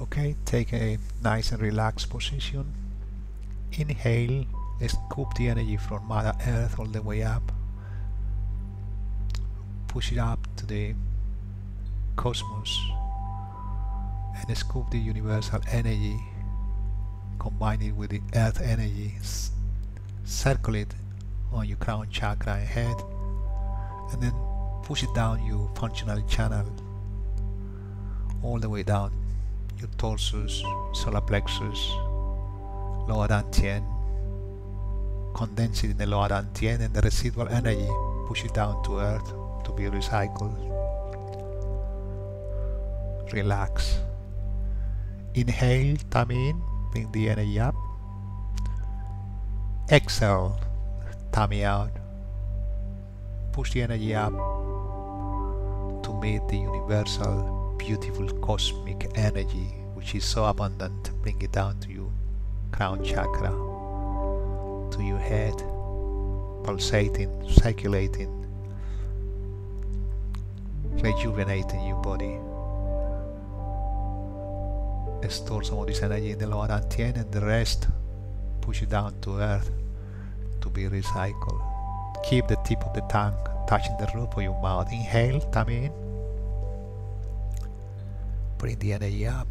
Okay, take a nice and relaxed position. Inhale, scoop the energy from Mother Earth all the way up. Push it up to the cosmos and scoop the universal energy, combine it with the earth energy, circle it on your crown chakra and head, and then push it down your functional channel all the way down your torsos, solar plexus, lower dantian. Condense it in the lower dantian, and the residual energy, push it down to earth to be recycled. Relax. Inhale, tummy in, bring the energy up. Exhale, tummy out. Push the energy up to meet the universal, beautiful cosmic energy, which is so abundant. Bring it down to your crown chakra, to your head, pulsating, circulating, rejuvenating your body. Store some of this energy in the lower dantian, and the rest push it down to earth to be recycled. Keep the tip of the tongue touching the roof of your mouth. Inhale, tummy in, bring the energy up.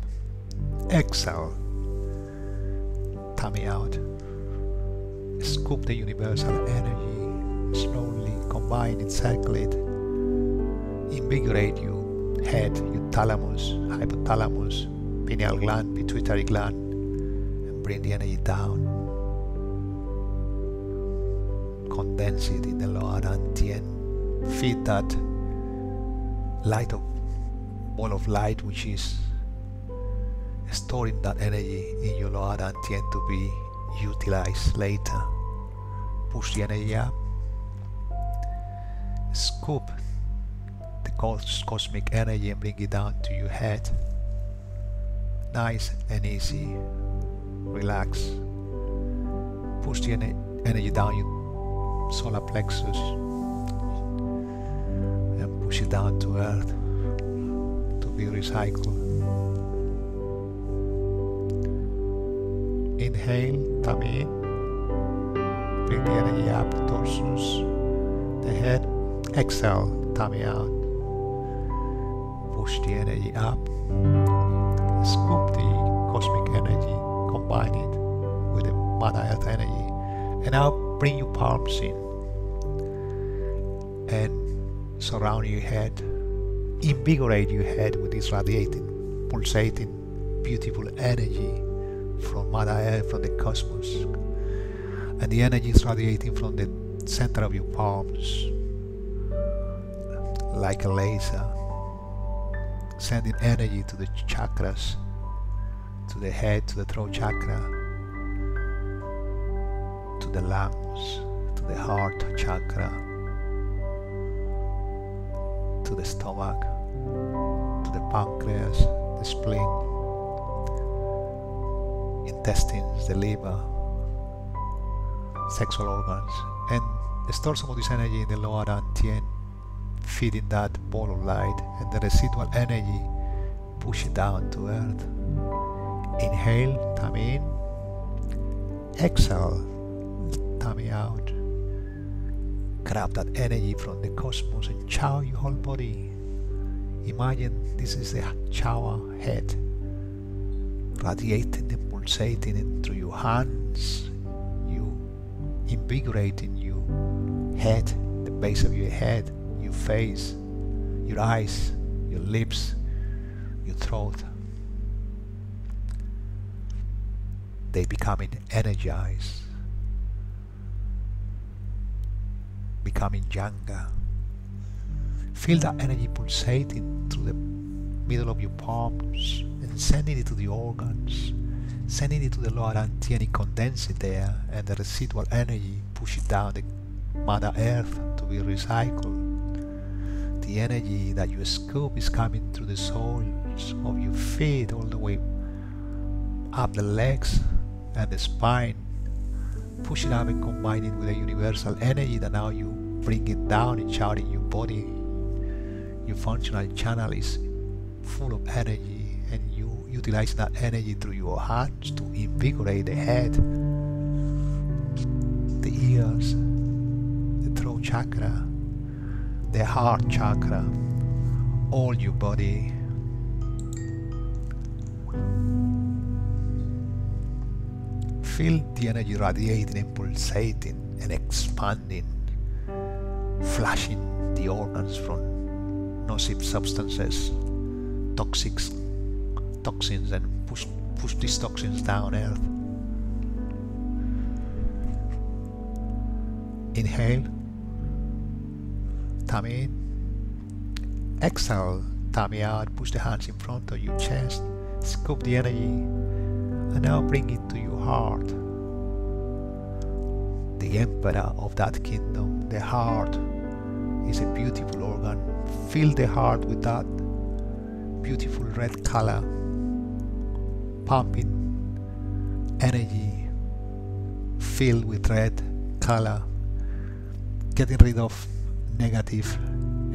Exhale, tummy out. Scoop the universal energy, slowly combine it, circle it, invigorate your head, your thalamus, hypothalamus, pineal gland, pituitary gland, and bring the energy down. Condense it in the lower dantian. Feed that light of ball of light, which is storing that energy in your lower dantian to be utilized later. Push the energy up. Scoop the cosmic energy and bring it down to your head. Nice and easy. Relax. Push the energy down your solar plexus and push it down to earth to be recycled. Inhale, tummy in, bring the energy up, torsos, the head. Exhale, tummy out. Push the energy up. Scoop the cosmic energy, combine it with the Mother Earth energy, and now bring your palms in and surround your head. Invigorate your head with this radiating, pulsating, beautiful energy from Mother Earth, from the cosmos, and the energy is radiating from the center of your palms like a laser, sending energy to the chakras, to the head, to the throat chakra, to the lungs, to the heart chakra, to the stomach, to the pancreas, the spleen, intestines, the liver, sexual organs, and store some of this energy in the lower dantian. Feeding that ball of light, and the residual energy, push it down to earth. Inhale, tummy in. Exhale, tummy out. Grab that energy from the cosmos and shower your whole body. Imagine this is the shower head, radiating and pulsating it through your hands, you invigorating your head, the base of your head, your face, your eyes, your lips, your throat. They becoming energized, becoming younger. Feel that energy pulsating through the middle of your palms and sending it to the organs, sending it to the lower dantian, and condense it there, and the residual energy, push it down the Mother Earth to be recycled. The energy that you scoop is coming through the soles of your feet all the way up the legs and the spine. Push it up and combine it with the universal energy that now you bring it down and shower in your body. Your functional channel is full of energy and you utilize that energy through your heart to invigorate the head, the ears, the throat chakra, the heart chakra, all your body. Feel the energy radiating and pulsating and expanding, flushing the organs from nocive substances, toxins, and push these toxins down earth. Inhale, tummy in. Exhale, tummy out. Push the hands in front of your chest, scoop the energy, and now bring it to your heart, the emperor of that kingdom. The heart is a beautiful organ. Fill the heart with that beautiful red color, pumping energy filled with red color, getting rid of negative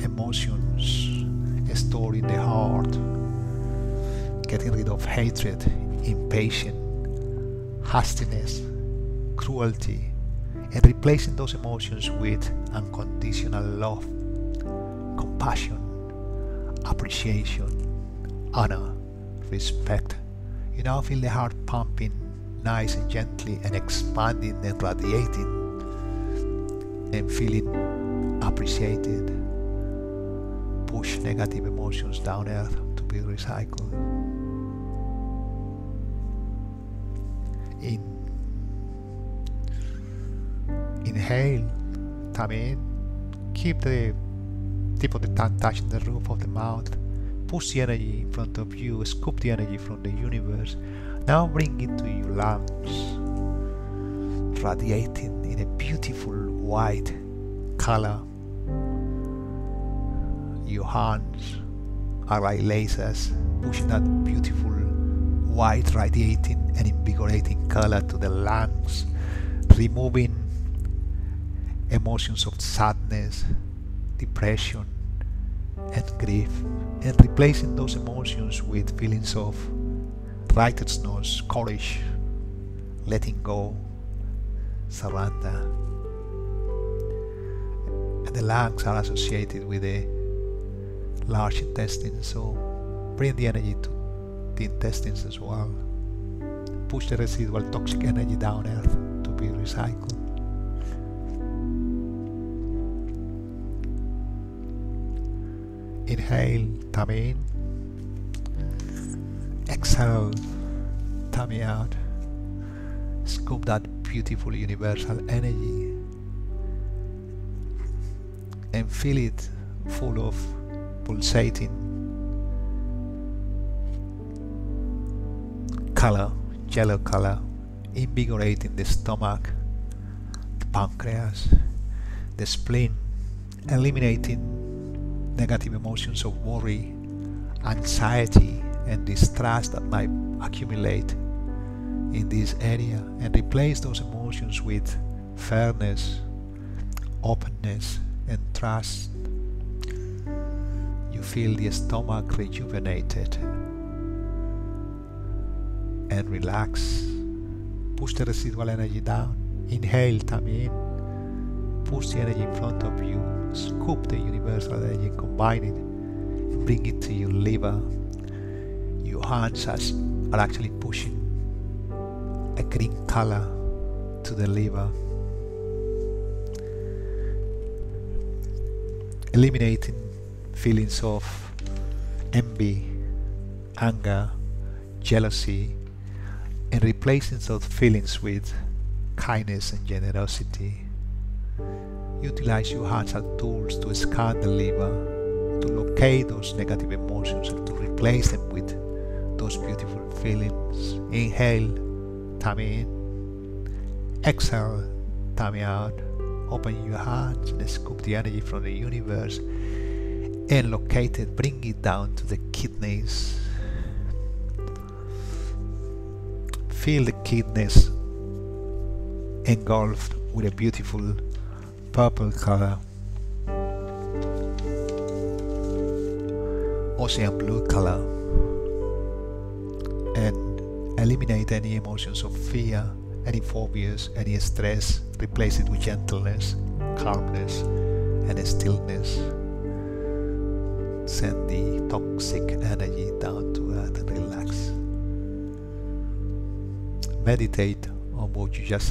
emotions stored in the heart, getting rid of hatred, impatience, hastiness, cruelty, and replacing those emotions with unconditional love, compassion, appreciation, honor, respect. You now feel the heart pumping nice and gently and expanding and radiating and feeling appreciated. Push negative emotions down earth to be recycled. Inhale, tummy in. Keep the tip of the tongue touching the roof of the mouth. Push the energy in front of you. Scoop the energy from the universe. Now bring it to your lungs, radiating in a beautiful white color. Your hands are like lasers, pushing that beautiful white radiating and invigorating color to the lungs, removing emotions of sadness, depression, and grief, and replacing those emotions with feelings of righteousness, courage, letting go, surrender. And the lungs are associated with the large intestine, so bring the energy to the intestines as well. Push the residual toxic energy down earth to be recycled. Inhale, tummy in. Exhale, tummy out. Scoop that beautiful universal energy and feel it full of pulsating color, yellow color, invigorating the stomach, the pancreas, the spleen, eliminating negative emotions of worry, anxiety, and distrust that might accumulate in this area, and replace those emotions with fairness, openness, and trust. You feel the stomach rejuvenated and relax. Push the residual energy down. Inhale, tummy in. Push the energy in front of you. Scoop the universal energy, combine it, and bring it to your liver. Your hands are actually pushing a green color to the liver, eliminating feelings of envy, anger, jealousy, and replacing those feelings with kindness and generosity. Utilize your hands as tools to scan the liver, to locate those negative emotions and to replace them with those beautiful feelings. Inhale, tummy in. Exhale, tummy out. Open your hands and scoop the energy from the universe and locate it, bring it down to the kidneys. Feel the kidneys engulfed with a beautiful purple color, ocean blue color, eliminate any emotions of fear, any phobias, any stress, replace it with gentleness, calmness, and stillness. Send the toxic energy down to earth and relax. Meditate on what you just